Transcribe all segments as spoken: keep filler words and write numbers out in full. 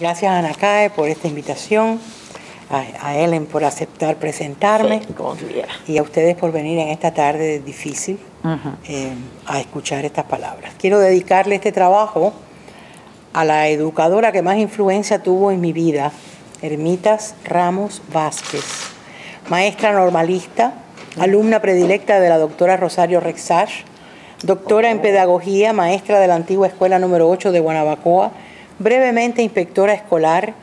Gracias a Anacae por esta invitación, a, a Ellen por aceptar presentarme, sí, como y a ustedes por venir en esta tarde difícil uh-huh. eh, a escuchar estas palabras. Quiero dedicarle este trabajo a la educadora que más influencia tuvo en mi vida, Ermitas Ramos Vázquez, maestra normalista, alumna predilecta de la doctora Rosario Rexach, doctora en pedagogía, maestra de la antigua escuela número ocho de Guanabacoa, brevemente inspectora escolar,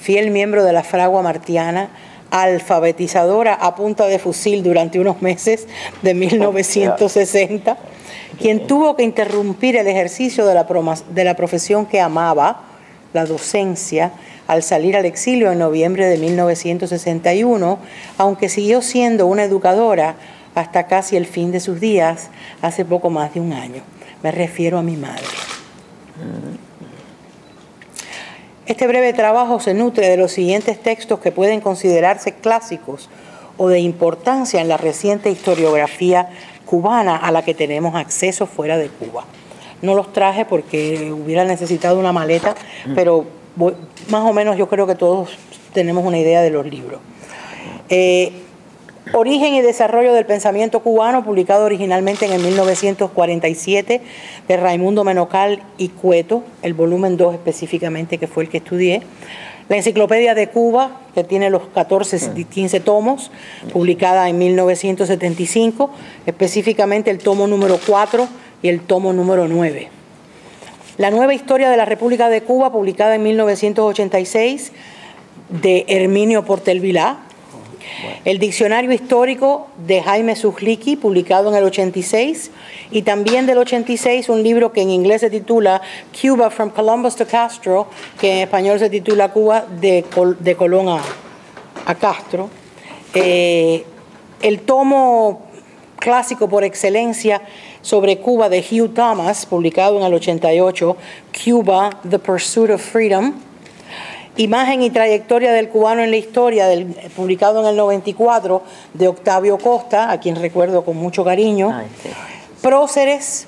fiel miembro de la fragua martiana, alfabetizadora a punta de fusil durante unos meses de mil novecientos sesenta, quien tuvo que interrumpir el ejercicio de la, de la profesión que amaba, la docencia, al salir al exilio en noviembre de mil novecientos sesenta y uno, aunque siguió siendo una educadora hasta casi el fin de sus días, hace poco más de un año. Me refiero a mi madre. Este breve trabajo se nutre de los siguientes textos que pueden considerarse clásicos o de importancia en la reciente historiografía cubana a la que tenemos acceso fuera de Cuba. No los traje porque hubiera necesitado una maleta, pero voy, más o menos yo creo que todos tenemos una idea de los libros. Eh, Origen y desarrollo del pensamiento cubano, publicado originalmente en el mil novecientos cuarenta y siete, de Raimundo Menocal y Cueto, el volumen dos específicamente, que fue el que estudié. La Enciclopedia de Cuba, que tiene los catorce, quince tomos, publicada en mil novecientos setenta y cinco, específicamente el tomo número cuatro y el tomo número nueve. La Nueva Historia de la República de Cuba, publicada en mil novecientos ochenta y seis, de Herminio Portell Vilá. El Diccionario Histórico de Jaime Suchlicki, publicado en el ochenta y seis, y también del ochenta y seis un libro que en inglés se titula Cuba from Columbus to Castro, que en español se titula Cuba de, Col de Colón a, a Castro. Eh, el tomo clásico por excelencia sobre Cuba de Hugh Thomas, publicado en el ochenta y ocho, Cuba, The Pursuit of Freedom. Imagen y trayectoria del cubano en la historia, del, publicado en el noventa y cuatro, de Octavio Costa, a quien recuerdo con mucho cariño. Ay, sí. Próceres,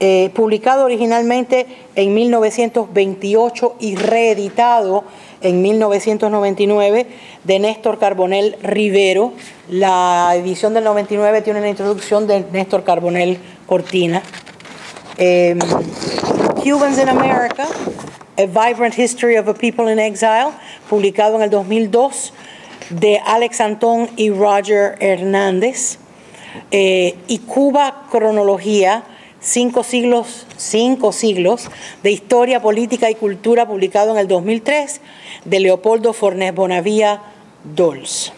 eh, publicado originalmente en mil novecientos veintiocho y reeditado en mil novecientos noventa y nueve, de Néstor Carbonel Rivero. La edición del noventa y nueve tiene una introducción de Néstor Carbonel Cortina. Eh, Cubans in America, A Vibrant History of a People in Exile, publicado en el dos mil dos, de Alex Antón y Roger Hernández. Eh, y Cuba, Cronología, cinco siglos, cinco siglos de Historia, Política y Cultura, publicado en el dos mil tres, de Leopoldo Fornés Bonavía Dolz.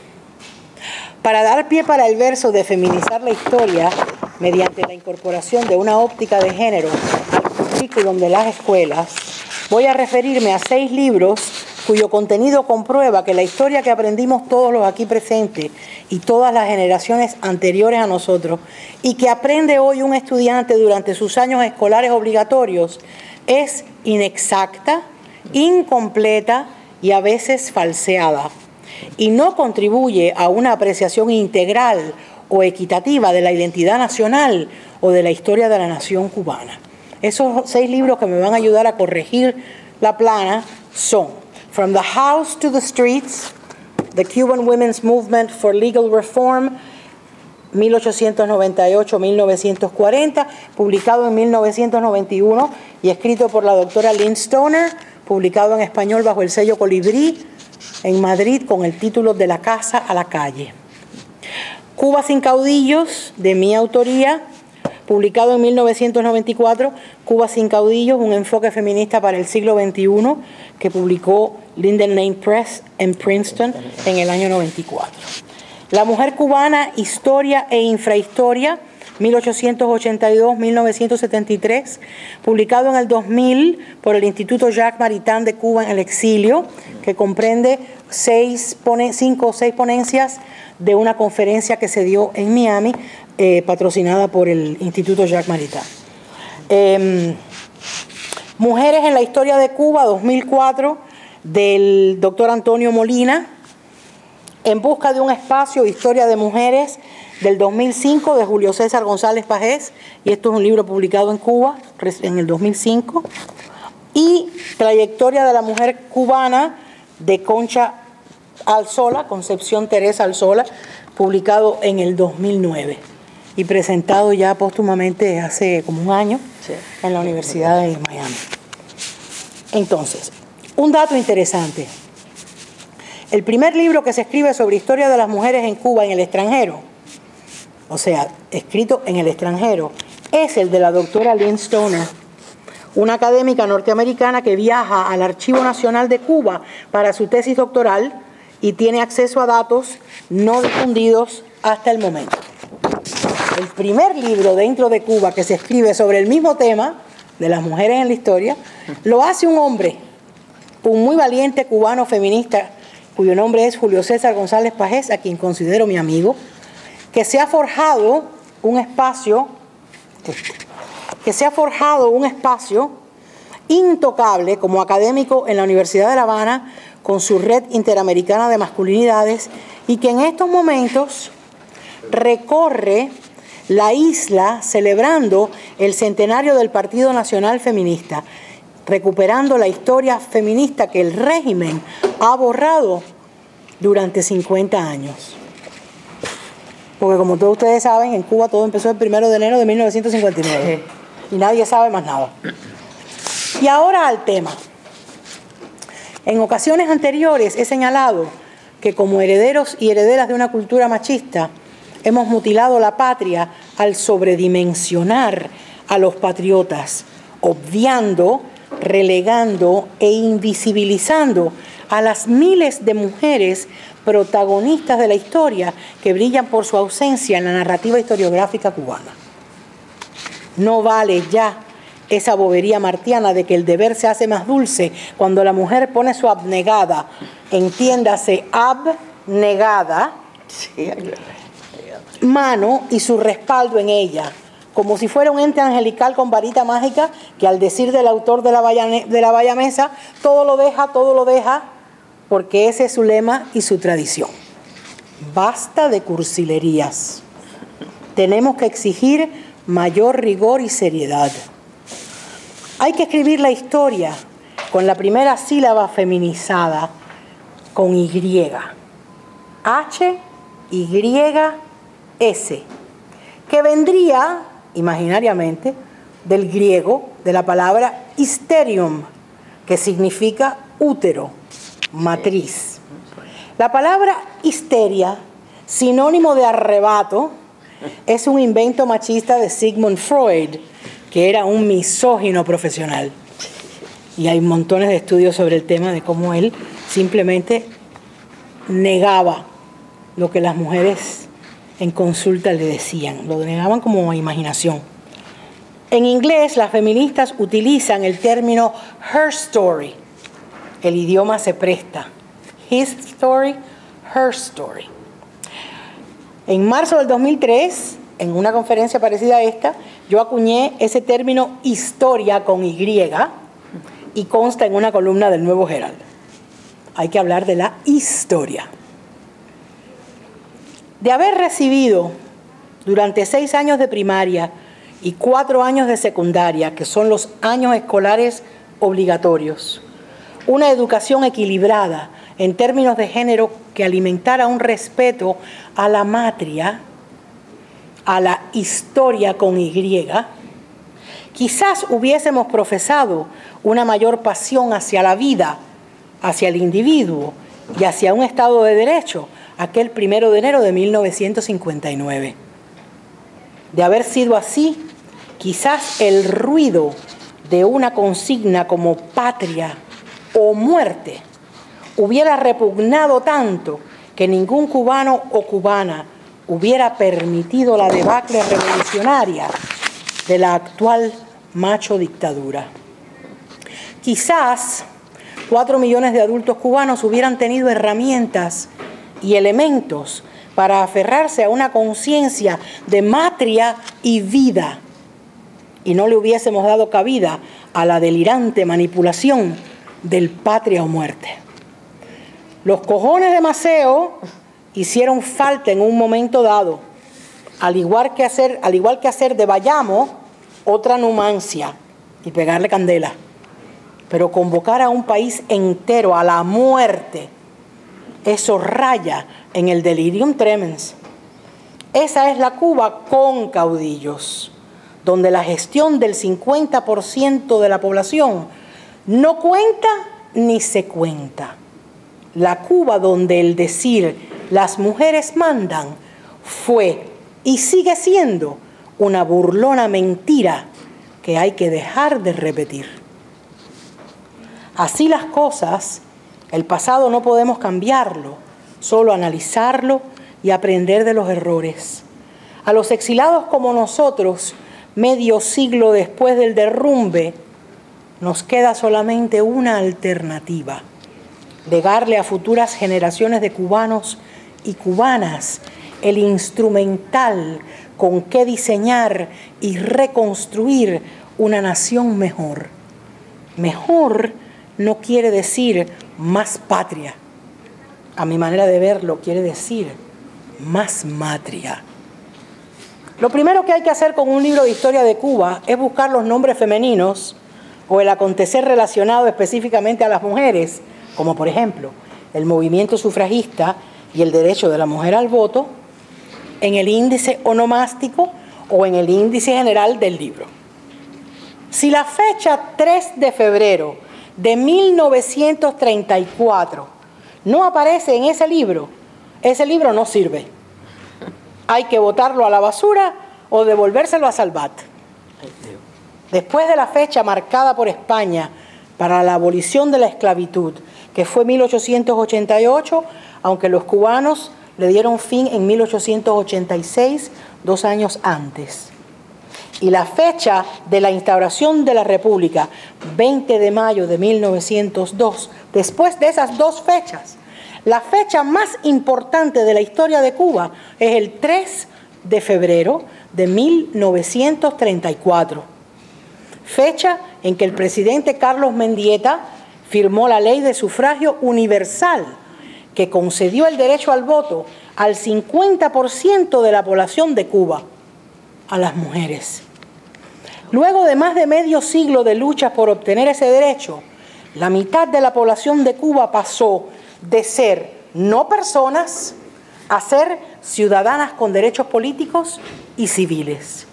Para dar pie para el verso de feminizar la historia mediante la incorporación de una óptica de género al currículum de las escuelas, voy a referirme a seis libros cuyo contenido comprueba que la historia que aprendimos todos los aquí presentes y todas las generaciones anteriores a nosotros y que aprende hoy un estudiante durante sus años escolares obligatorios es inexacta, incompleta y a veces falseada, y no contribuye a una apreciación integral o equitativa de la identidad nacional o de la historia de la nación cubana. Esos seis libros que me van a ayudar a corregir la plana son From the House to the Streets, The Cuban Women's Movement for Legal Reform, mil ochocientos noventa y ocho a mil novecientos cuarenta, publicado en mil novecientos noventa y uno y escrito por la doctora Lynn Stoner, publicado en español bajo el sello Colibrí en Madrid con el título De la casa a la calle. Cuba sin caudillos, de mi autoría, publicado en mil novecientos noventa y cuatro, Cuba sin caudillos, un enfoque feminista para el siglo veintiuno, que publicó Linden Lane Press en Princeton en el año noventa y cuatro. La mujer cubana, historia e infrahistoria, mil ochocientos ochenta y dos a mil novecientos setenta y tres, publicado en el dos mil por el Instituto Jacques Maritain de Cuba en el exilio, que comprende seis pone, cinco o seis ponencias de una conferencia que se dio en Miami, Eh, patrocinada por el Instituto Jacques Maritain. Eh, Mujeres en la Historia de Cuba, dos mil cuatro, del doctor Antonio Molina. En busca de un espacio, Historia de Mujeres, del dos mil cinco, de Julio César González Pagés, y esto es un libro publicado en Cuba en el dos mil cinco. y trayectoria de la mujer cubana de Concha Alzola, Concepción Teresa Alzola, publicado en el dos mil nueve y presentado ya póstumamente hace como un año sí. en la Universidad de Miami. Entonces, un dato interesante. El primer libro que se escribe sobre historia de las mujeres en Cuba en el extranjero, o sea, escrito en el extranjero, es el de la doctora Lynn Stoner, una académica norteamericana que viaja al Archivo Nacional de Cuba para su tesis doctoral y tiene acceso a datos no difundidos hasta el momento. El primer libro dentro de Cuba que se escribe sobre el mismo tema de las mujeres en la historia lo hace un hombre, un muy valiente cubano feminista cuyo nombre es Julio César González Pagés, a quien considero mi amigo, que se ha forjado un espacio que se ha forjado un espacio intocable como académico en la Universidad de La Habana con su red interamericana de masculinidades y que en estos momentos recorre la isla celebrando el centenario del Partido Nacional Feminista, recuperando la historia feminista que el régimen ha borrado durante cincuenta años. Porque como todos ustedes saben, en Cuba todo empezó el primero de enero de mil novecientos cincuenta y nueve y nadie sabe más nada. Y ahora al tema. En ocasiones anteriores he señalado que como herederos y herederas de una cultura machista hemos mutilado la patria al sobredimensionar a los patriotas, obviando, relegando e invisibilizando a las miles de mujeres protagonistas de la historia que brillan por su ausencia en la narrativa historiográfica cubana. No vale ya esa bobería martiana de que el deber se hace más dulce cuando la mujer pone su abnegada, entiéndase abnegada, mano y su respaldo en ella, como si fuera un ente angelical con varita mágica que al decir del autor de la, bayane, de la Bayamesa, todo lo deja, todo lo deja, porque ese es su lema y su tradición. Basta de cursilerías. Tenemos que exigir mayor rigor y seriedad. Hay que escribir la historia con la primera sílaba feminizada, con Y. H, Y, S, que vendría, imaginariamente, del griego, de la palabra hysterium, que significa útero, matriz. La palabra histeria, sinónimo de arrebato, es un invento machista de Sigmund Freud, que era un misógino profesional. Y hay montones de estudios sobre el tema de cómo él simplemente negaba lo que las mujeres en consulta le decían. Lo negaban como imaginación. En inglés, las feministas utilizan el término her story. El idioma se presta. His story, her story. En marzo del dos mil tres, en una conferencia parecida a esta, yo acuñé ese término historia con Y y consta en una columna del Nuevo Herald. Hay que hablar de la historia. De haber recibido durante seis años de primaria y cuatro años de secundaria, que son los años escolares obligatorios, una educación equilibrada en términos de género que alimentara un respeto a la matria, a la historia con Y, quizás hubiésemos profesado una mayor pasión hacia la vida, hacia el individuo y hacia un Estado de Derecho, aquel primero de enero de mil novecientos cincuenta y nueve. De haber sido así, quizás el ruido de una consigna como patria o muerte hubiera repugnado tanto que ningún cubano o cubana hubiera permitido la debacle revolucionaria de la actual macho dictadura. Quizás cuatro millones de adultos cubanos hubieran tenido herramientas y elementos para aferrarse a una conciencia de matria y vida y no le hubiésemos dado cabida a la delirante manipulación del patria o muerte. Los cojones de Maceo hicieron falta en un momento dado, al igual que hacer, al igual que hacer de Bayamo otra Numancia y pegarle candela. Pero convocar a un país entero a la muerte, eso raya en el delirium tremens. Esa es la Cuba con caudillos, donde la gestión del cincuenta por ciento de la población no cuenta ni se cuenta. La Cuba donde el decir las mujeres mandan fue y sigue siendo una burlona mentira que hay que dejar de repetir. Así las cosas, el pasado no podemos cambiarlo, solo analizarlo y aprender de los errores. A los exilados como nosotros, medio siglo después del derrumbe, nos queda solamente una alternativa: legarle a futuras generaciones de cubanos y cubanas el instrumental con que diseñar y reconstruir una nación mejor. Mejor no quiere decir más patria. A mi manera de verlo, quiere decir más matria. Lo primero que hay que hacer con un libro de historia de Cuba es buscar los nombres femeninos o el acontecer relacionado específicamente a las mujeres, como por ejemplo el movimiento sufragista y el derecho de la mujer al voto, en el índice onomástico o en el índice general del libro. Si la fecha tres de febrero de mil novecientos treinta y cuatro no aparece en ese libro, ese libro no sirve. Hay que botarlo a la basura o devolvérselo a Salvat. Después de la fecha marcada por España para la abolición de la esclavitud, que fue mil ochocientos ochenta y ocho, aunque los cubanos le dieron fin en mil ochocientos ochenta y seis, dos años antes. Y la fecha de la instauración de la República, veinte de mayo de mil novecientos dos, después de esas dos fechas, la fecha más importante de la historia de Cuba es el tres de febrero de mil novecientos treinta y cuatro, fecha en que el presidente Carlos Mendieta firmó la ley de sufragio universal que concedió el derecho al voto al cincuenta por ciento de la población de Cuba, a las mujeres. Luego de más de medio siglo de luchas por obtener ese derecho, la mitad de la población de Cuba pasó de ser no personas a ser ciudadanas con derechos políticos y civiles.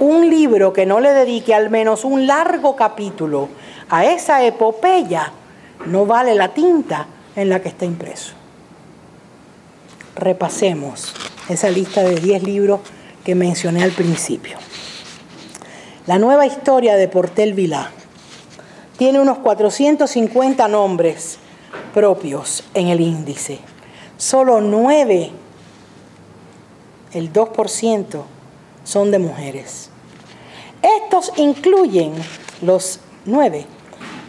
Un libro que no le dedique al menos un largo capítulo a esa epopeya no vale la tinta en la que está impreso. Repasemos esa lista de diez libros que mencioné al principio. La nueva historia de Portell Vilá tiene unos cuatrocientos cincuenta nombres propios en el índice. Solo nueve, el dos por ciento, son de mujeres. Estos incluyen, los nueve,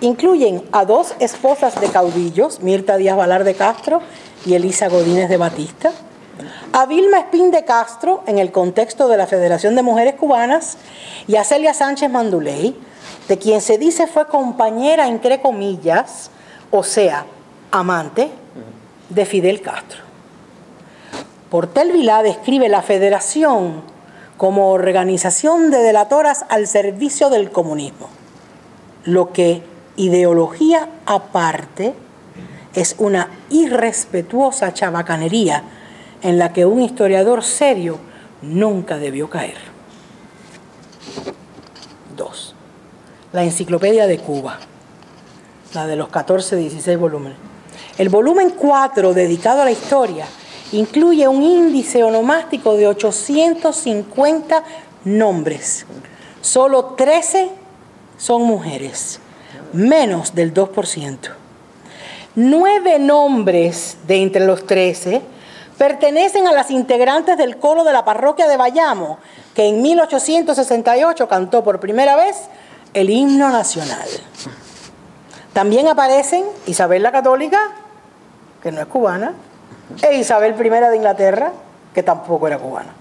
incluyen a dos esposas de caudillos, Mirta Díaz-Balart de Castro y Elisa Godínez de Batista, a Vilma Espín de Castro en el contexto de la Federación de Mujeres Cubanas y a Celia Sánchez Manduley, de quien se dice fue compañera entre comillas, o sea, amante de Fidel Castro. Portell Vilá describe la Federación como organización de delatoras al servicio del comunismo, lo que, ideología aparte, es una irrespetuosa chabacanería en la que un historiador serio nunca debió caer. Dos. La Enciclopedia de Cuba, la de los catorce, dieciséis volúmenes. El volumen cuatro, dedicado a la historia, incluye un índice onomástico de ochocientos cincuenta nombres. Solo trece son mujeres, menos del dos por ciento. Nueve nombres de entre los trece pertenecen a las integrantes del coro de la parroquia de Bayamo, que en mil ochocientos sesenta y ocho cantó por primera vez el himno nacional. También aparecen Isabel la Católica, que no es cubana, e Isabel primera de Inglaterra, que tampoco era cubana.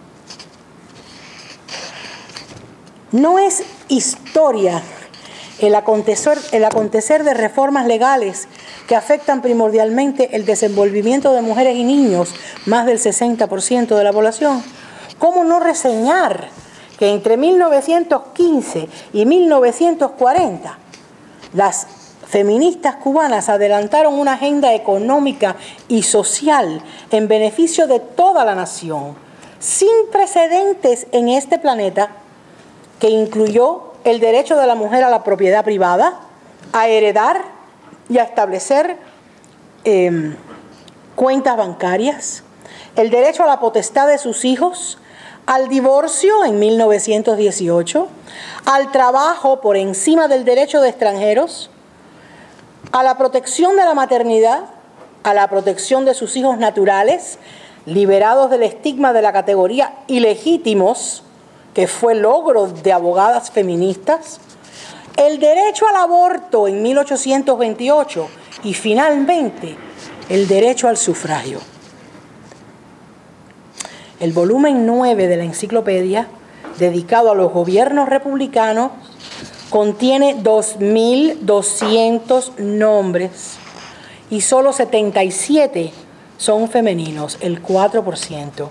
No es historia el acontecer, el acontecer de reformas legales que afectan primordialmente el desenvolvimiento de mujeres y niños, más del sesenta por ciento de la población. ¿Cómo no reseñar que entre mil novecientos quince y mil novecientos cuarenta las feministas cubanas adelantaron una agenda económica y social en beneficio de toda la nación, sin precedentes en este planeta, que incluyó el derecho de la mujer a la propiedad privada, a heredar y a establecer eh, cuentas bancarias, el derecho a la potestad de sus hijos, al divorcio en mil novecientos dieciocho, al trabajo por encima del derecho de extranjeros, a la protección de la maternidad, a la protección de sus hijos naturales, liberados del estigma de la categoría ilegítimos, que fue logro de abogadas feministas, el derecho al aborto en mil ochocientos veintiocho y finalmente el derecho al sufragio. El volumen nueve de la enciclopedia, dedicado a los gobiernos republicanos, contiene dos mil doscientos nombres y solo setenta y siete son femeninos, el cuatro por ciento.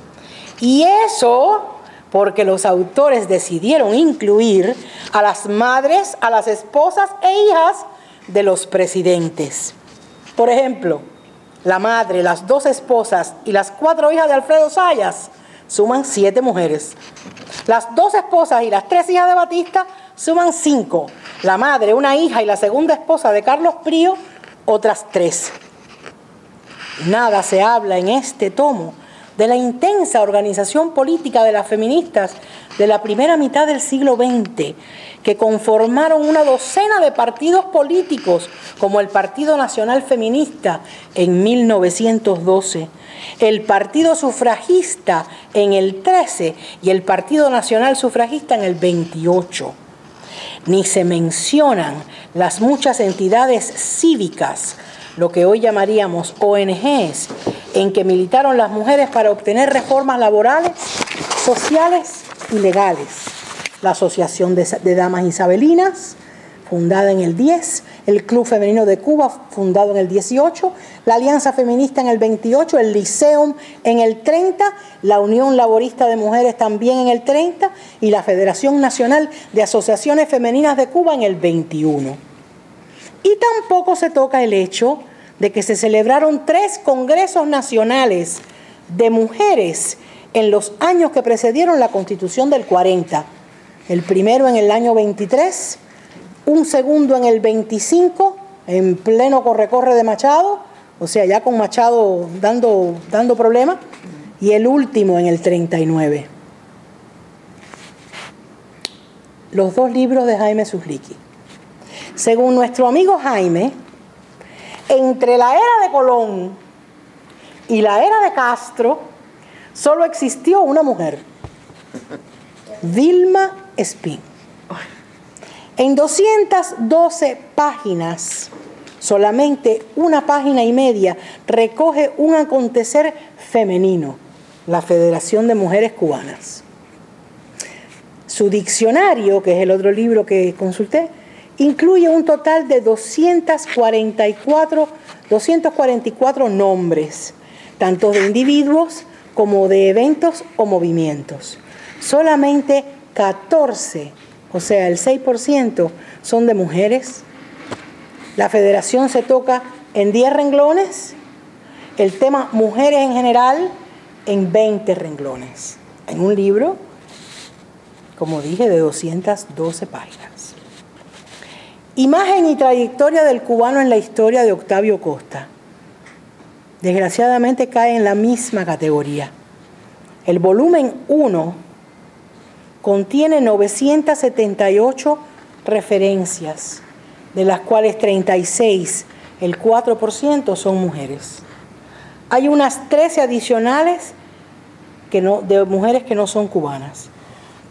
Y eso porque los autores decidieron incluir a las madres, a las esposas e hijas de los presidentes. Por ejemplo, la madre, las dos esposas y las cuatro hijas de Alfredo Zayas suman siete mujeres. Las dos esposas y las tres hijas de Batista suman cinco. La madre, una hija y la segunda esposa de Carlos Prío, otras tres. Nada se habla en este tomo de la intensa organización política de las feministas de la primera mitad del siglo veinte, que conformaron una docena de partidos políticos, como el Partido Nacional Feminista en mil novecientos doce, el Partido Sufragista en el trece y el Partido Nacional Sufragista en el veintiocho. Ni se mencionan las muchas entidades cívicas, lo que hoy llamaríamos O N Ges, en que militaron las mujeres para obtener reformas laborales, sociales y legales. La Asociación de, de Damas Isabelinas, fundada en el diez, el Club Femenino de Cuba, fundado en el dieciocho, la Alianza Feminista en el veintiocho, el Liceum en el treinta, la Unión Laborista de Mujeres también en el treinta y la Federación Nacional de Asociaciones Femeninas de Cuba en el veintiuno. Y tampoco se toca el hecho de que se celebraron tres congresos nacionales de mujeres en los años que precedieron la Constitución del cuarenta. El primero en el año veintitrés, un segundo en el veinticinco, en pleno corre-corre de Machado, o sea, ya con Machado dando, dando problemas, y el último en el treinta y nueve. Los dos libros de Jaime Suchlicki. Según nuestro amigo Jaime, entre la era de Colón y la era de Castro, solo existió una mujer, Vilma Espín. En doscientas doce páginas, solamente una página y media recoge un acontecer femenino, la Federación de Mujeres Cubanas. Su diccionario, que es el otro libro que consulté, incluye un total de doscientos cuarenta y cuatro, doscientos cuarenta y cuatro nombres, tanto de individuos como de eventos o movimientos. Solamente catorce, o sea, el seis por ciento, son de mujeres. La federación se toca en diez renglones, el tema mujeres en general en veinte renglones, en un libro, como dije, de doscientas doce páginas. Imagen y trayectoria del cubano en la historia de Octavio Costa. Desgraciadamente cae en la misma categoría. El volumen uno contiene novecientas setenta y ocho referencias, de las cuales treinta y seis, el cuatro por ciento, son mujeres. Hay unas trece adicionales que no, de mujeres que no son cubanas.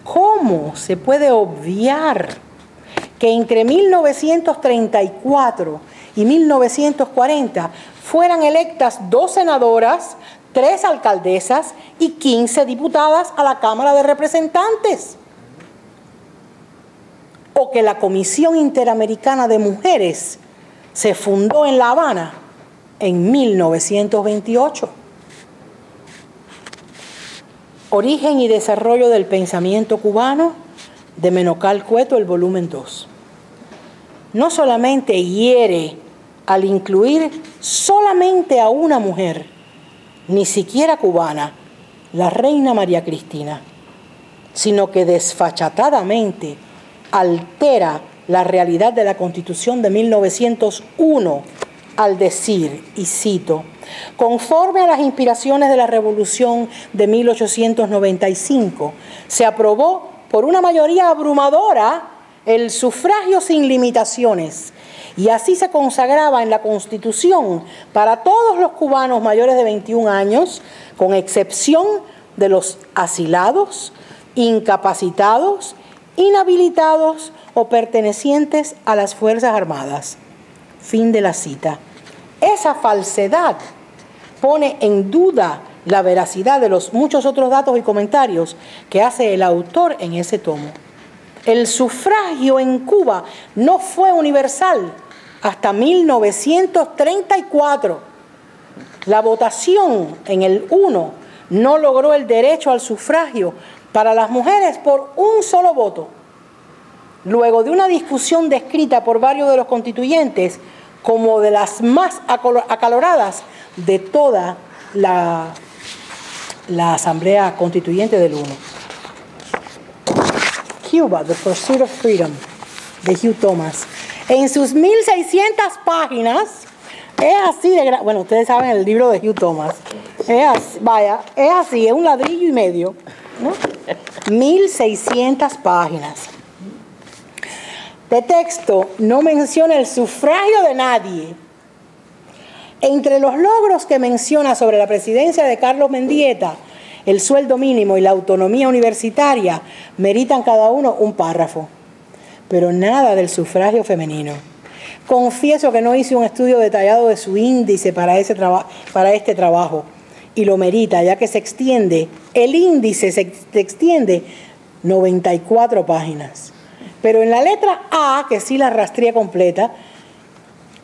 ¿Cómo se puede obviar que entre mil novecientos treinta y cuatro y mil novecientos cuarenta fueran electas dos senadoras, tres alcaldesas y quince diputadas a la Cámara de Representantes? ¿O que la Comisión Interamericana de Mujeres se fundó en La Habana en mil novecientos veintiocho? Origen y desarrollo del pensamiento cubano, de Menocal Cueto, el volumen dos. no solamente hiere al incluir solamente a una mujer, ni siquiera cubana, la reina María Cristina, sino que desfachatadamente altera la realidad de la Constitución de mil novecientos uno al decir, y cito, conforme a las inspiraciones de la Revolución de mil ochocientos noventa y cinco, se aprobó por una mayoría abrumadora el sufragio sin limitaciones, y así se consagraba en la Constitución para todos los cubanos mayores de veintiún años, con excepción de los asilados, incapacitados, inhabilitados o pertenecientes a las Fuerzas Armadas. Fin de la cita. Esa falsedad pone en duda la veracidad de los muchos otros datos y comentarios que hace el autor en ese tomo. El sufragio en Cuba no fue universal hasta mil novecientos treinta y cuatro. La votación en el uno no logró el derecho al sufragio para las mujeres por un solo voto. Luego de una discusión descrita por varios de los constituyentes como de las más acaloradas de toda la, la Asamblea Constituyente del uno. Cuba, The Pursuit of Freedom, de Hugh Thomas. En sus mil seiscientas páginas, es así de grande. Bueno, ustedes saben el libro de Hugh Thomas. Es así, vaya, es así, es un ladrillo y medio, ¿no? mil seiscientas páginas. De texto no menciona el sufragio de nadie. Entre los logros que menciona sobre la presidencia de Carlos Mendieta, el sueldo mínimo y la autonomía universitaria meritan cada uno un párrafo, pero nada del sufragio femenino. Confieso que no hice un estudio detallado de su índice para, ese traba- para este trabajo, y lo merita, ya que se extiende, el índice se extiende noventa y cuatro páginas. Pero en la letra A, que sí la rastreé completa,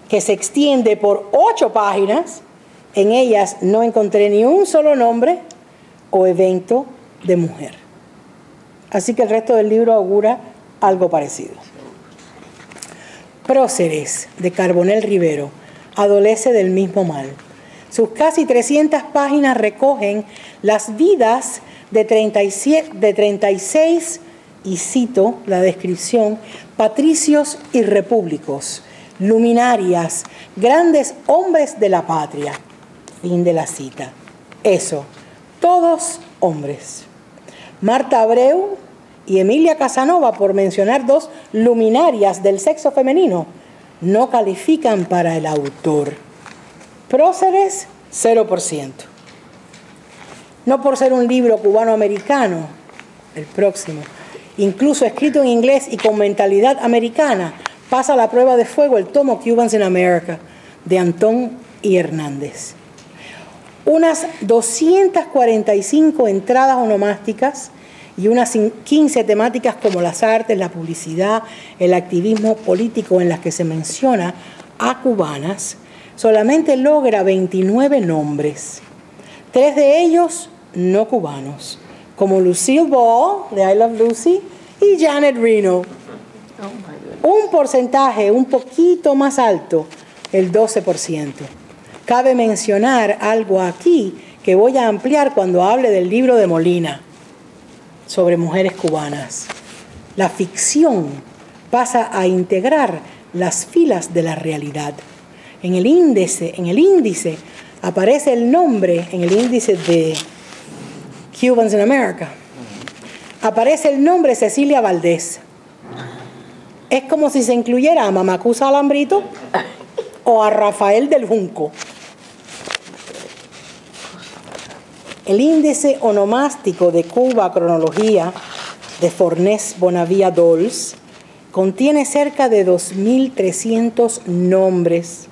que se extiende por ocho páginas, en ellas no encontré ni un solo nombre o evento de mujer. Así que el resto del libro augura algo parecido. Próceres, de Carbonel Rivero, adolece del mismo mal. Sus casi trescientas páginas recogen las vidas de treinta y siete, de treinta y seis, y cito la descripción, patricios y repúblicos, luminarias, grandes hombres de la patria. Fin de la cita. Eso. Todos hombres. Marta Abreu y Emilia Casanova, por mencionar dos luminarias del sexo femenino, no califican para el autor. Próceres, cero por ciento. No por ser un libro cubano-americano, el próximo, incluso escrito en inglés y con mentalidad americana, pasa la prueba de fuego el tomo Cubans in America, de Antón y Hernández. Unas doscientas cuarenta y cinco entradas onomásticas y unas quince temáticas como las artes, la publicidad, el activismo político, en las que se menciona a cubanas, solamente logra veintinueve nombres. Tres de ellos no cubanos, como Lucille Ball, de I Love Lucy, y Janet Reno. Un porcentaje un poquito más alto, el doce por ciento. Cabe mencionar algo aquí que voy a ampliar cuando hable del libro de Molina sobre mujeres cubanas. La ficción pasa a integrar las filas de la realidad. En el índice, en el índice aparece el nombre, en el índice de Cubans in America, aparece el nombre Cecilia Valdés. Es como si se incluyera a Mamacusa Alambrito o a Rafael del Junco. El índice onomástico de Cuba, cronología, de Fornés Bonavía Dolz, contiene cerca de dos mil trescientos nombres,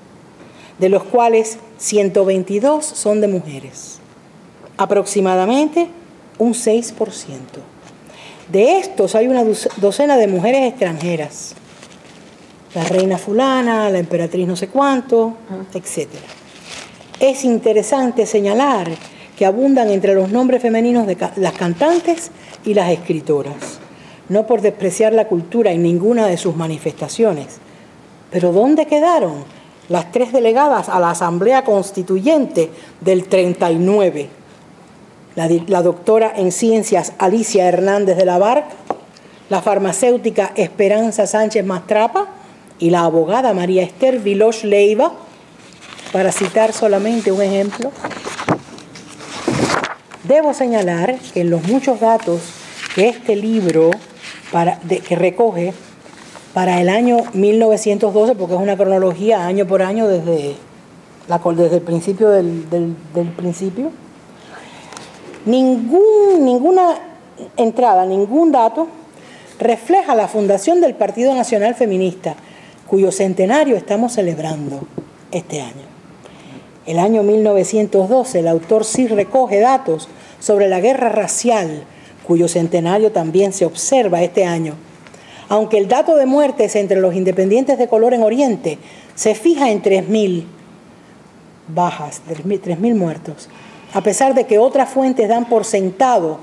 de los cuales ciento veintidós son de mujeres, aproximadamente un seis por ciento. De estos hay una docena de mujeres extranjeras, la reina fulana, la emperatriz no sé cuánto, etcétera. Es interesante señalar que abundan entre los nombres femeninos de las cantantes y las escritoras, no por despreciar la cultura en ninguna de sus manifestaciones, Pero ¿dónde quedaron las tres delegadas a la Asamblea Constituyente del treinta y nueve? La, la doctora en Ciencias Alicia Hernández de la Barca, la farmacéutica Esperanza Sánchez Mastrapa y la abogada María Esther Viloche Leiva, para citar solamente un ejemplo. Debo señalar que en los muchos datos que este libro para, de, que recoge para el año mil novecientos doce, porque es una cronología año por año desde, la, desde el principio del, del, del principio, ningún, ninguna entrada, ningún dato refleja la fundación del Partido Nacional Feminista, cuyo centenario estamos celebrando este año. El año mil novecientos doce, el autor sí recoge datos sobre la guerra racial, cuyo centenario también se observa este año. Aunque el dato de muertes entre los independientes de color en Oriente se fija en tres mil bajas, tres mil muertos, a pesar de que otras fuentes dan por sentado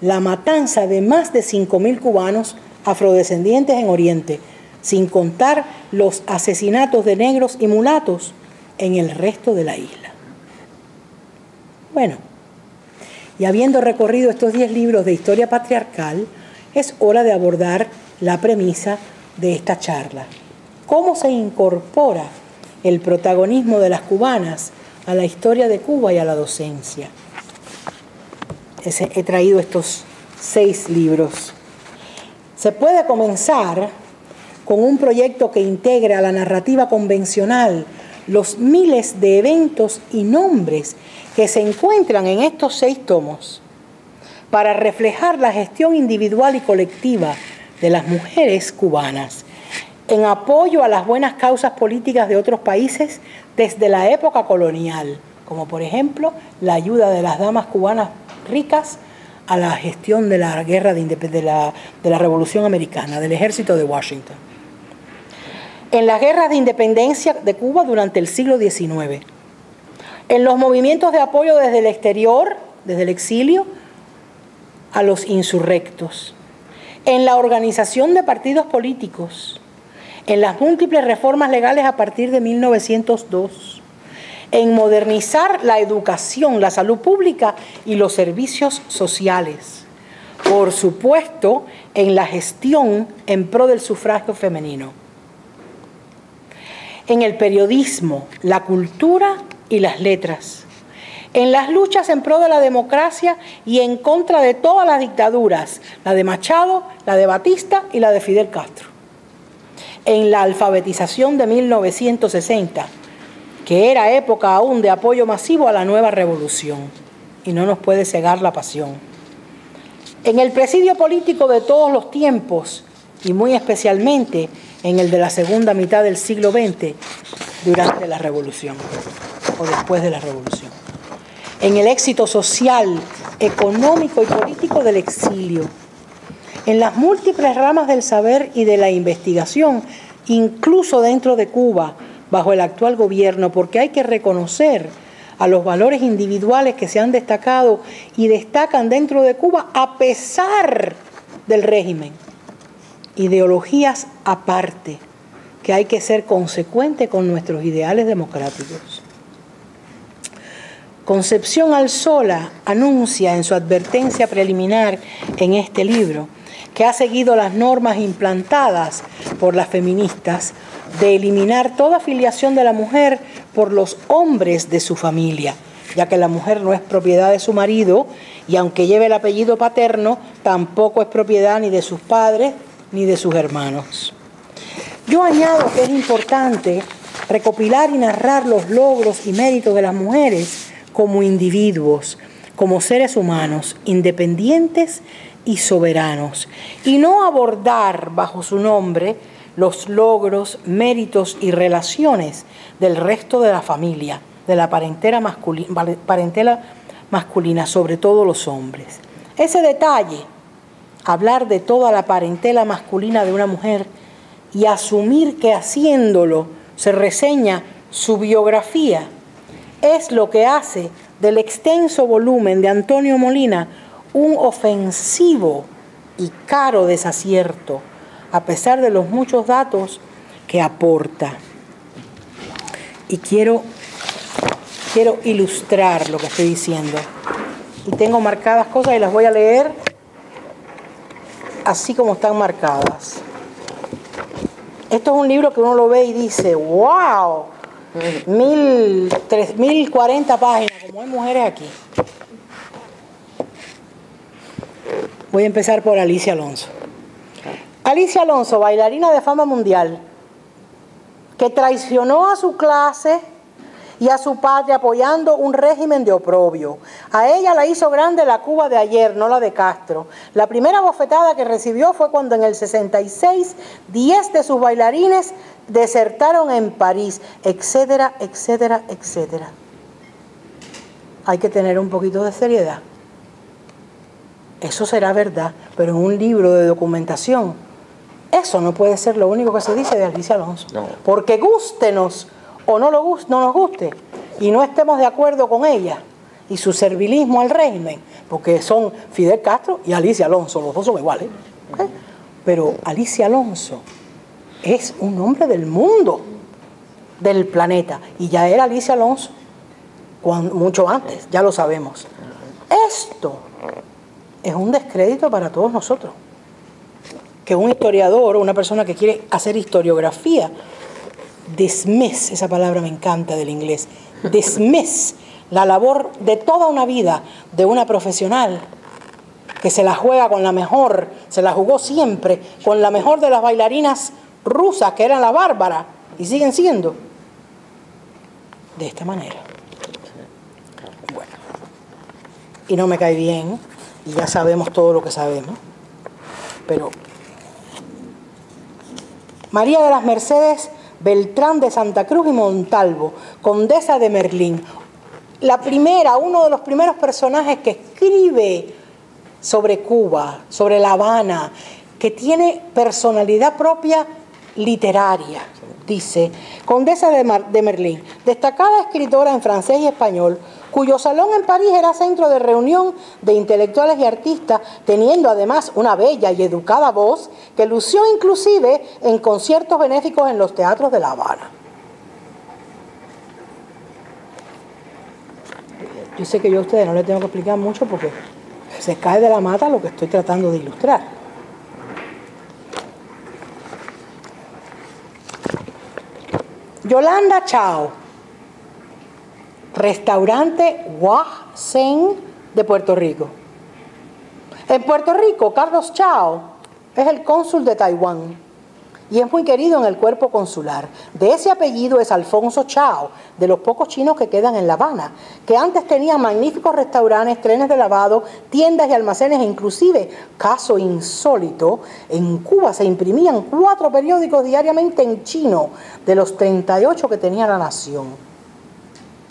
la matanza de más de cinco mil cubanos afrodescendientes en Oriente, sin contar los asesinatos de negros y mulatos en el resto de la isla. Bueno, y habiendo recorrido estos diez libros de historia patriarcal, es hora de abordar la premisa de esta charla. ¿Cómo se incorpora el protagonismo de las cubanas a la historia de Cuba y a la docencia? He traído estos seis libros. Se puede comenzar con un proyecto que integra la narrativa convencional, los miles de eventos y nombres que se encuentran en estos seis tomos, para reflejar la gestión individual y colectiva de las mujeres cubanas, en apoyo a las buenas causas políticas de otros países desde la época colonial, como por ejemplo la ayuda de las damas cubanas ricas a la gestión de la guerra de, de, la, de la Revolución Americana, del ejército de Washington. En las guerras de independencia de Cuba durante el siglo diecinueve, en los movimientos de apoyo desde el exterior, desde el exilio, a los insurrectos, en la organización de partidos políticos, en las múltiples reformas legales a partir de mil novecientos dos, en modernizar la educación, la salud pública y los servicios sociales. Por supuesto, en la gestión en pro del sufragio femenino. En el periodismo, la cultura y las letras. En las luchas en pro de la democracia y en contra de todas las dictaduras, la de Machado, la de Batista y la de Fidel Castro. En la alfabetización de mil novecientos sesenta, que era época aún de apoyo masivo a la nueva revolución, y no nos puede cegar la pasión. En el presidio político de todos los tiempos, y muy especialmente en el de la segunda mitad del siglo veinte, durante la revolución, o después de la revolución. En el éxito social, económico y político del exilio. En las múltiples ramas del saber y de la investigación, incluso dentro de Cuba, bajo el actual gobierno, porque hay que reconocer a los valores individuales que se han destacado y destacan dentro de Cuba a pesar del régimen. Ideologías aparte, que hay que ser consecuente con nuestros ideales democráticos. Concepción Alzola anuncia en su advertencia preliminar en este libro que ha seguido las normas implantadas por las feministas de eliminar toda afiliación de la mujer por los hombres de su familia, ya que la mujer no es propiedad de su marido y aunque lleve el apellido paterno, tampoco es propiedad ni de sus padres ni de sus hermanos. Yo añado que es importante recopilar y narrar los logros y méritos de las mujeres como individuos, como seres humanos, independientes y soberanos, y no abordar bajo su nombre los logros, méritos y relaciones del resto de la familia, de la parentela masculina, parentela masculina, sobre todo los hombres. Ese detalle, hablar de toda la parentela masculina de una mujer y asumir que haciéndolo se reseña su biografía, es lo que hace del extenso volumen de Antonio Molina un ofensivo y caro desacierto, a pesar de los muchos datos que aporta. Y quiero, quiero ilustrar lo que estoy diciendo. Y tengo marcadas cosas y las voy a leer así como están marcadas. Esto es un libro que uno lo ve y dice, ¡wow! Mil, tres mil cuarenta páginas, como hay mujeres aquí. Voy a empezar por Alicia Alonso. Alicia Alonso, bailarina de fama mundial, que traicionó a su clase y a su patria apoyando un régimen de oprobio. A ella la hizo grande la Cuba de ayer, no la de Castro. La primera bofetada que recibió fue cuando en el sesenta y seis, diez de sus bailarines desertaron en París, etcétera, etcétera, etcétera. Hay que tener un poquito de seriedad. Eso será verdad, pero en un libro de documentación, eso no puede ser lo único que se dice de Alicia Alonso. No. Porque gústenos o no, lo, no nos guste y no estemos de acuerdo con ella y su servilismo al régimen, porque son Fidel Castro y Alicia Alonso, los dos son iguales, ¿okay? Pero Alicia Alonso es un hombre del mundo, del planeta, y ya era Alicia Alonso cuando, mucho antes, ya lo sabemos. Esto es un descrédito para todos nosotros, que un historiador o una persona que quiere hacer historiografía dismiss, esa palabra me encanta del inglés, dismiss la labor de toda una vida de una profesional que se la juega con la mejor, se la jugó siempre con la mejor de las bailarinas rusas, que eran la bárbara y siguen siendo de esta manera. Bueno, y no me cae bien, y ya sabemos todo lo que sabemos, pero María de las Mercedes Beltrán de Santa Cruz y Montalvo, condesa de Merlín, la primera, uno de los primeros personajes que escribe sobre Cuba, sobre La Habana, que tiene personalidad propia literaria, dice, condesa de, Mar de Merlín, destacada escritora en francés y español, cuyo salón en París era centro de reunión de intelectuales y artistas, teniendo además una bella y educada voz que lució inclusive en conciertos benéficos en los teatros de La Habana. Yo sé que yo a ustedes no les tengo que explicar mucho porque se cae de la mata lo que estoy tratando de ilustrar. Yolanda Chao, restaurante Guasen de Puerto Rico. En Puerto Rico, Carlos Chao es el cónsul de Taiwán y es muy querido en el cuerpo consular. De ese apellido es Alfonso Chao, de los pocos chinos que quedan en La Habana, que antes tenían magníficos restaurantes, trenes de lavado, tiendas y almacenes, inclusive, caso insólito, en Cuba se imprimían cuatro periódicos diariamente en chino, de los treinta y ocho que tenía la nación.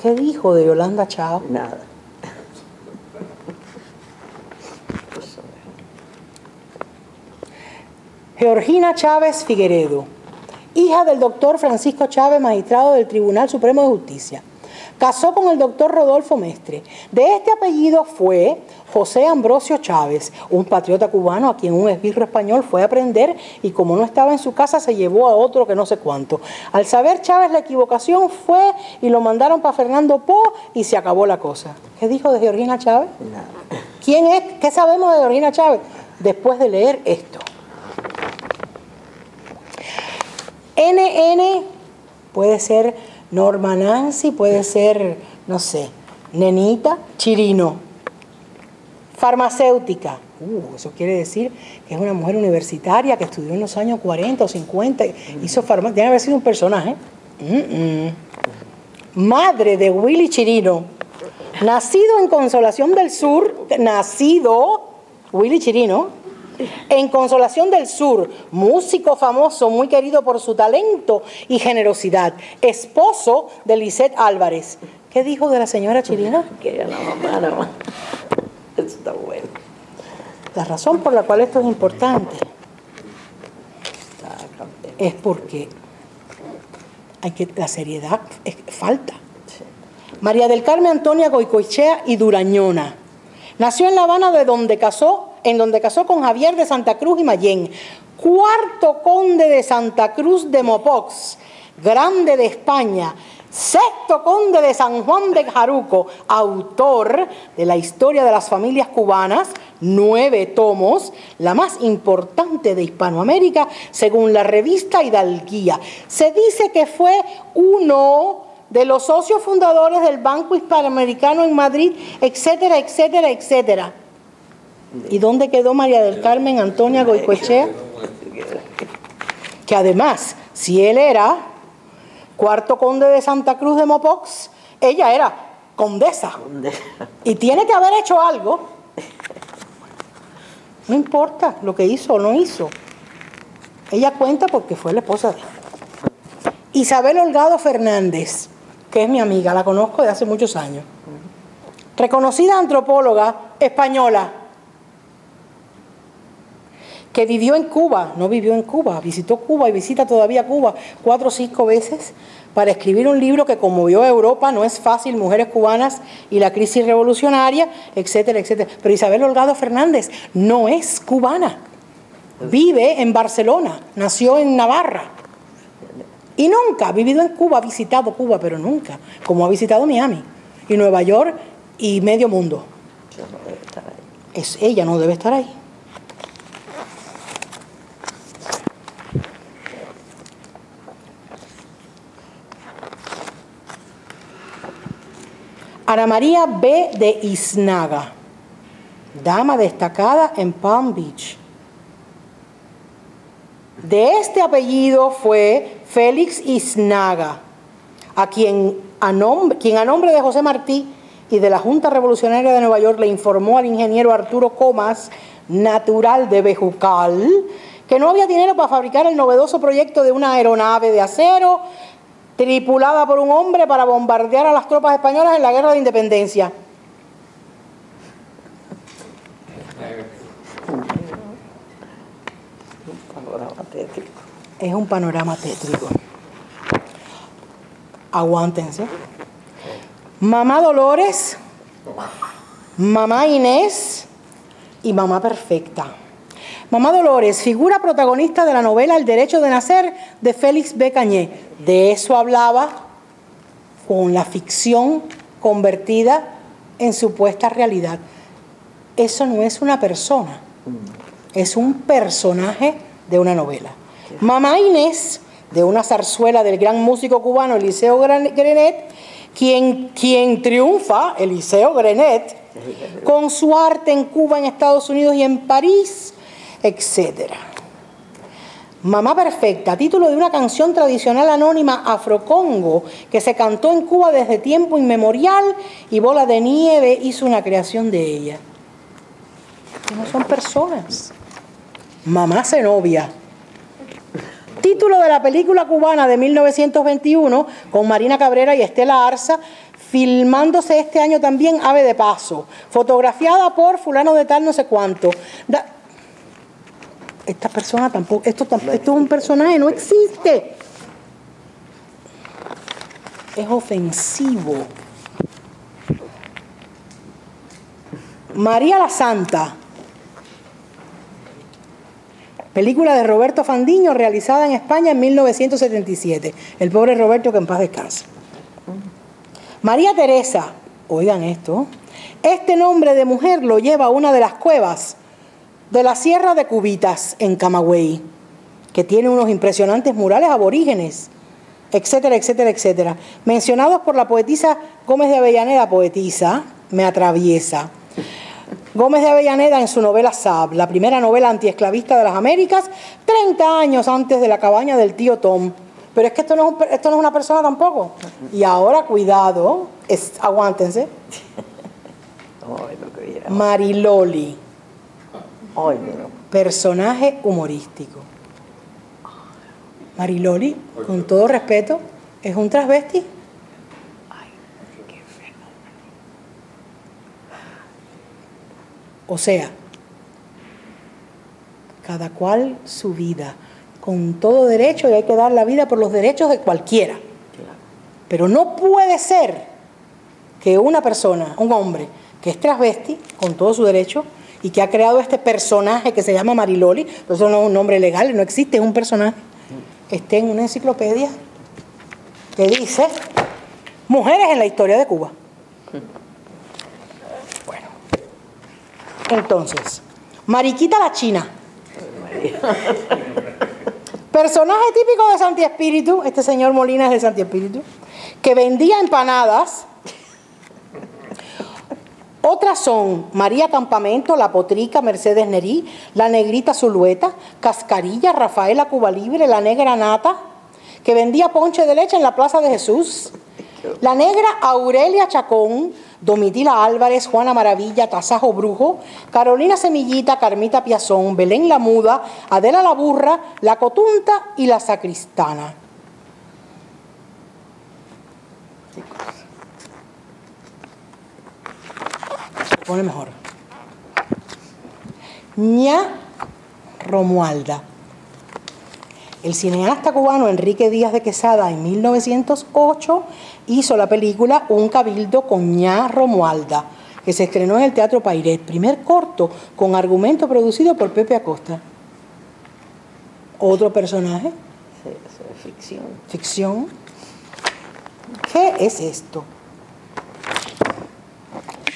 ¿Qué dijo de Yolanda Chao? Nada. Georgina Chávez Figueredo, hija del doctor Francisco Chávez, magistrado del Tribunal Supremo de Justicia. Casó con el doctor Rodolfo Mestre. De este apellido fue José Ambrosio Chávez, un patriota cubano a quien un esbirro español fue a prender y como no estaba en su casa se llevó a otro que no sé cuánto. Al saber Chávez la equivocación fue y lo mandaron para Fernando Po y se acabó la cosa. ¿Qué dijo de Georgina Chávez? Nada. ¿Quién es? ¿Qué sabemos de Georgina Chávez? Después de leer esto. N N puede ser Norma Nancy, puede ser, no sé, Nenita Chirino, farmacéutica. Uh, eso quiere decir que es una mujer universitaria que estudió en los años cuarenta o cincuenta, hizo farmacia, debe haber sido un personaje. Mm -mm. Madre de Willy Chirino, nacido en Consolación del Sur, nacido Willy Chirino, en Consolación del Sur, músico famoso, muy querido por su talento y generosidad, esposo de Lisette Álvarez. ¿Qué dijo de la señora Chirino? Que era la mamá, la mamá. Eso está bueno. La razón por la cual esto es importante es porque hay que, la seriedad es, falta. María del Carmen Antonia Goicoechea y Durañona. Nació en La Habana, de donde casó, en donde casó con Javier de Santa Cruz y Mayén, cuarto conde de Santa Cruz de Mopox, grande de España, sexto conde de San Juan de Jaruco, autor de la Historia de las Familias Cubanas, nueve tomos, la más importante de Hispanoamérica, según la revista Hidalguía. Se dice que fue uno de los socios fundadores del Banco Hispanoamericano en Madrid, etcétera, etcétera, etcétera. ¿Y dónde quedó María del Carmen Antonia Goicoechea? Que además, si él era cuarto conde de Santa Cruz de Mopox, ella era condesa. Y tiene que haber hecho algo. No importa lo que hizo o no hizo. Ella cuenta porque fue la esposa de él. Isabel Holgado Fernández, que es mi amiga, la conozco de hace muchos años. Reconocida antropóloga española, que vivió en Cuba, no vivió en Cuba, visitó Cuba y visita todavía Cuba cuatro o cinco veces para escribir un libro que conmovió a Europa, No es fácil, Mujeres cubanas y la crisis revolucionaria, etcétera, etcétera. Pero Isabel Holgado Fernández no es cubana, vive en Barcelona, nació en Navarra y nunca ha vivido en Cuba, ha visitado Cuba, pero nunca, como ha visitado Miami y Nueva York y medio mundo. Es, ella no debe estar ahí. Ana María B. de Isnaga, dama destacada en Palm Beach. De este apellido fue Félix Isnaga, a quien a, nombre, quien a nombre de José Martí y de la Junta Revolucionaria de Nueva York le informó al ingeniero Arturo Comas, natural de Bejucal, que no había dinero para fabricar el novedoso proyecto de una aeronave de acero tripulada por un hombre para bombardear a las tropas españolas en la Guerra de Independencia. Es un panorama tétrico. Aguántense. Mamá Dolores, mamá Inés y mamá perfecta. Mamá Dolores, figura protagonista de la novela El derecho de nacer de Félix B. Cañé. De eso hablaba con la ficción convertida en supuesta realidad. Eso no es una persona, es un personaje de una novela. Mamá Inés, de una zarzuela del gran músico cubano Eliseo Grenet, quien, quien triunfa, Eliseo Grenet, con su arte en Cuba, en Estados Unidos y en París, etcétera. Mamá perfecta, título de una canción tradicional anónima afrocongo que se cantó en Cuba desde tiempo inmemorial y Bola de Nieve hizo una creación de ella. No son personas. Mamá Zenobia, título de la película cubana de mil novecientos veintiuno con Marina Cabrera y Estela Arza, filmándose este año también Ave de Paso, fotografiada por fulano de tal no sé cuánto. Da Esta persona tampoco, esto, esto es un personaje, no existe. Es ofensivo. María la Santa, película de Roberto Fandiño realizada en España en mil novecientos setenta y siete. El pobre Roberto, que en paz descanse. María Teresa, oigan esto, este nombre de mujer lo lleva a una de las cuevas de la Sierra de Cubitas, en Camagüey, que tiene unos impresionantes murales aborígenes, etcétera, etcétera, etcétera, mencionados por la poetisa Gómez de Avellaneda, poetisa, me atraviesa. Gómez de Avellaneda en su novela Sab, la primera novela antiesclavista de las Américas, treinta años antes de La cabaña del tío Tom. Pero es que esto no es, un, esto no es una persona tampoco. Y ahora, cuidado, es, aguántense. Mariloli. Personaje humorístico. Mariloli, con todo respeto, es un transvesti. O sea, cada cual su vida, con todo derecho, y hay que dar la vida por los derechos de cualquiera. Pero no puede ser que una persona, un hombre, que es transvesti, con todo su derecho, y que ha creado este personaje que se llama Mariloli, pero eso no es un nombre legal, no existe, es un personaje que esté en una enciclopedia que dice mujeres en la historia de Cuba. Bueno, entonces, Mariquita la China. Personaje típico de Santi Espíritu, este señor Molina es de Santi Espíritu, que vendía empanadas. Otras son María Campamento, La Potrica, Mercedes Nerí, La Negrita Zulueta, Cascarilla, Rafaela Cuba Libre, La Negra Nata, que vendía ponche de leche en la Plaza de Jesús, la negra Aurelia Chacón, Domitila Álvarez, Juana Maravilla, Tasajo Brujo, Carolina Semillita, Carmita Piazón, Belén la Muda, Adela la Burra, La Cotunta y La Sacristana. Se pone mejor. Ña Romualda. El cineasta cubano Enrique Díaz de Quesada en mil novecientos ocho hizo la película Un Cabildo con Ña Romualda, que se estrenó en el Teatro Pairet, primer corto con argumento producido por Pepe Acosta. Otro personaje. Sí, es ficción. Ficción. ¿Qué es esto?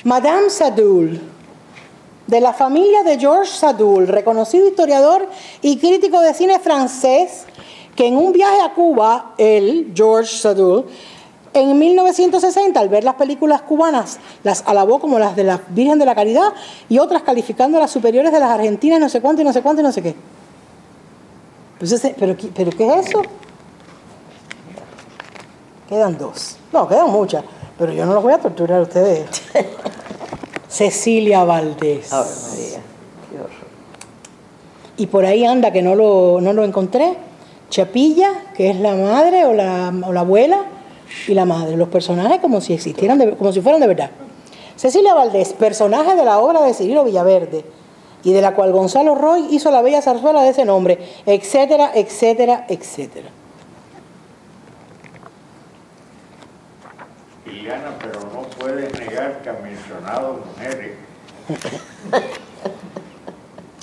Madame Sadoul, de la familia de George Sadoul, reconocido historiador y crítico de cine francés, que en un viaje a Cuba, él, George Sadoul, en mil novecientos sesenta, al ver las películas cubanas, las alabó como las de la Virgen de la Caridad y otras calificando a las superiores de las argentinas, no sé cuánto y no sé cuánto y no sé qué. Entonces, ¿pero, pero qué es eso? Quedan dos. No, quedan muchas, pero yo no los voy a torturar a ustedes. Cecilia Valdés. Ave María. Qué horror. Y por ahí anda, que no lo, no lo encontré, Chapilla, que es la madre o la, o la abuela y la madre. Los personajes como si existieran, de, como si fueran de verdad. Cecilia Valdés, personaje de la obra de Cirilo Villaverde y de la cual Gonzalo Roy hizo la bella zarzuela de ese nombre, etcétera, etcétera, etcétera. Liliana, pero no puedes negar que ha mencionado mujeres.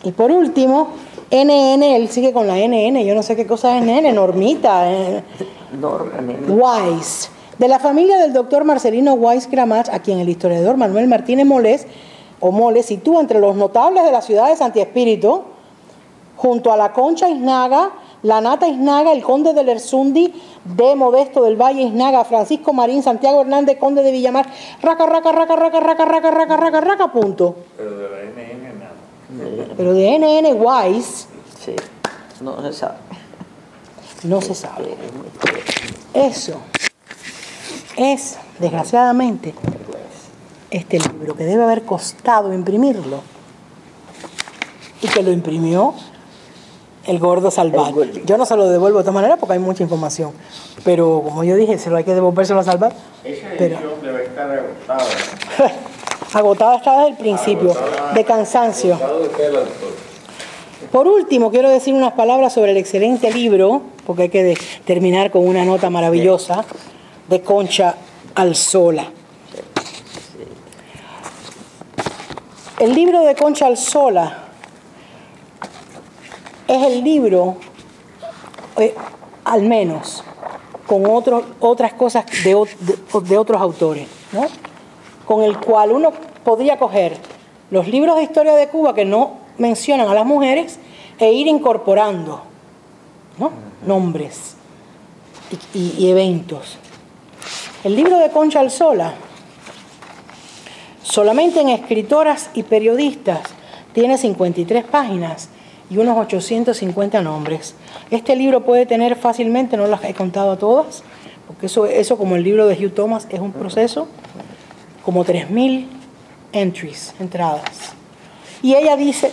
Y por último, N N, él sigue con la N N, yo no sé qué cosa es N N, Normita. Eh. Weiss, de la familia del doctor Marcelino Weiss Gramach, a quien el historiador Manuel Martínez Molés, o Molés, sitúa entre los notables de la ciudad de Santi Espíritu, junto a la Concha Isnaga, la Nata Isnaga, el conde de Lersundi, de Modesto del Valle Isnaga, Francisco Marín, Santiago Hernández, conde de Villamar, raca, raca, raca, raca, raca, raca, raca, raca, raca, punto. Pero de la N N nada. Pero de N N Wise. Sí, no se sabe. No se sabe. Eso es, desgraciadamente, este libro que debe haber costado imprimirlo y que lo imprimió el gordo salvaje. Yo no se lo devuelvo de todas maneras porque hay mucha información. Pero como yo dije, se lo hay que devolvérselo a salvar. Esa edición pero... debe estar agotada. Agotada está desde el principio, agotada, de cansancio. Por último, quiero decir unas palabras sobre el excelente libro, porque hay que de, terminar con una nota maravillosa, de Concha Alzola. El libro de Concha Alzola es el libro, eh, al menos, con otro, otras cosas de, de, de otros autores, ¿no? Con el cual uno podría coger los libros de historia de Cuba que no mencionan a las mujeres e ir incorporando, ¿no?, nombres y, y, y eventos. El libro de Concha Alzola, solamente en escritoras y periodistas, tiene cincuenta y tres páginas y unos ochocientos cincuenta nombres. Este libro puede tener fácilmente, no las he contado a todas, porque eso, eso como el libro de Hugh Thomas es un proceso, como tres mil entries, entradas. Y ella dice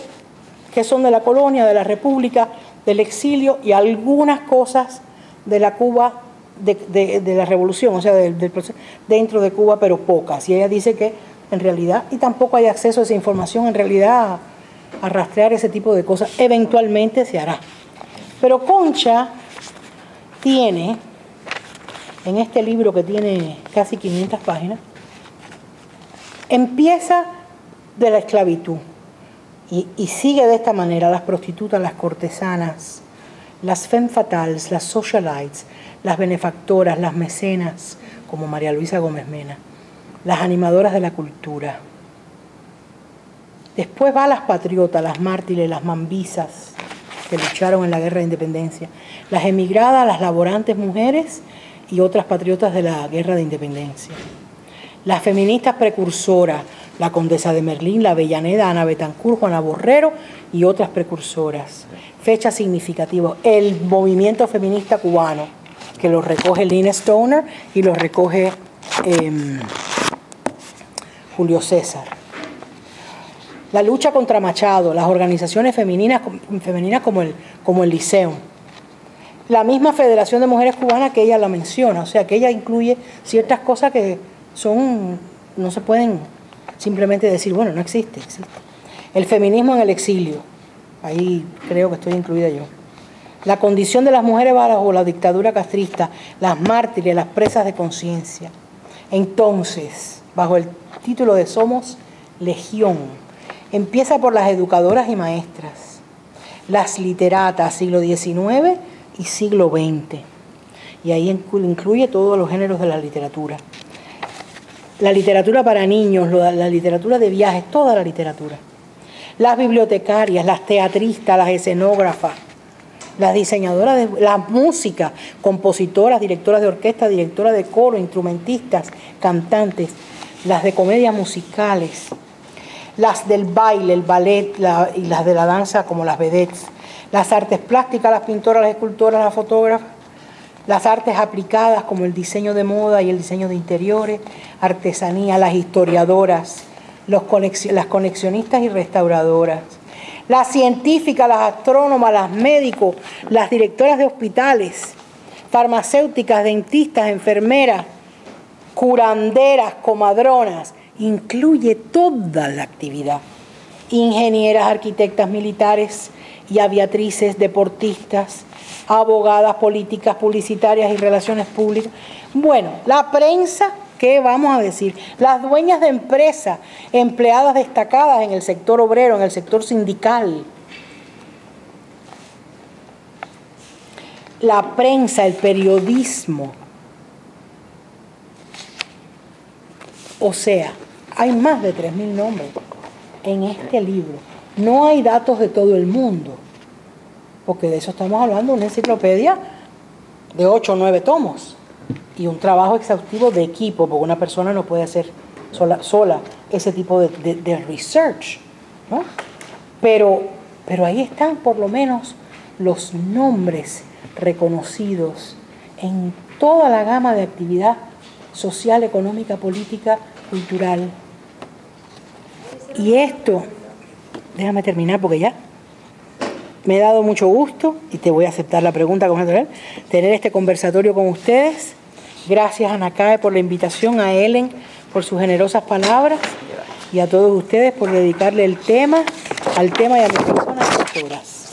que son de la colonia, de la república, del exilio y algunas cosas de la Cuba, de, de, de la revolución, o sea, del, del proceso dentro de Cuba, pero pocas. Y ella dice que en realidad, y tampoco hay acceso a esa información en realidad, arrastrear ese tipo de cosas, eventualmente se hará. Pero Concha tiene, en este libro que tiene casi quinientas páginas, empieza de la esclavitud, Y, y sigue de esta manera las prostitutas, las cortesanas, las femme fatales, las socialites, las benefactoras, las mecenas, como María Luisa Gómez Mena, las animadoras de la cultura. Después va a las patriotas, las mártires, las mambisas que lucharon en la guerra de independencia, las emigradas, las laborantes mujeres y otras patriotas de la guerra de independencia. Las feministas precursoras, la condesa de Merlín, la Avellaneda, Ana Betancur, Juana Borrero y otras precursoras. Fecha significativa, el movimiento feminista cubano, que lo recoge Lynn Stoner y lo recoge eh, Julio César. La lucha contra Machado, las organizaciones femeninas, femeninas como, el, como el Liceo. La misma Federación de Mujeres Cubanas que ella la menciona, o sea que ella incluye ciertas cosas que son, no se pueden simplemente decir, bueno, no existe, existe. El feminismo en el exilio, ahí creo que estoy incluida yo. La condición de las mujeres bajo la dictadura castrista, las mártires, las presas de conciencia. Entonces, bajo el título de Somos Legión, empieza por las educadoras y maestras, las literatas, siglo diecinueve y siglo veinte. Y ahí incluye todos los géneros de la literatura. La literatura para niños, la literatura de viajes, toda la literatura. Las bibliotecarias, las teatristas, las escenógrafas. Las diseñadoras de la música, compositoras, directoras de orquesta, directoras de coro, instrumentistas, cantantes, las de comedias musicales, las del baile, el ballet la, y las de la danza como las vedettes, las artes plásticas, las pintoras, las escultoras, las fotógrafas, las artes aplicadas como el diseño de moda y el diseño de interiores, artesanía, las historiadoras, los conexion, las conexionistas y restauradoras. Las científicas, las astrónomas, las médicos, las directoras de hospitales, farmacéuticas, dentistas, enfermeras, curanderas, comadronas, incluye toda la actividad. Ingenieras, arquitectas, militares y aviatrices, deportistas, abogadas, políticas, publicitarias y relaciones públicas. Bueno, la prensa, ¿qué vamos a decir? Las dueñas de empresas, empleadas destacadas en el sector obrero, en el sector sindical. La prensa, el periodismo. O sea, hay más de tres mil nombres en este libro. No hay datos de todo el mundo, porque de eso estamos hablando, una enciclopedia de ocho o nueve tomos. Y un trabajo exhaustivo de equipo, porque una persona no puede hacer sola, sola ese tipo de, de, de research, ¿no? Pero, pero ahí están por lo menos los nombres reconocidos en toda la gama de actividad social, económica, política, cultural. Y esto, déjame terminar porque ya me he dado mucho gusto, y te voy a aceptar la pregunta, como natural, tener este conversatorio con ustedes. Gracias a Nacae por la invitación, a Ellen por sus generosas palabras y a todos ustedes por dedicarle el tema, al tema y a mi persona, a las obras.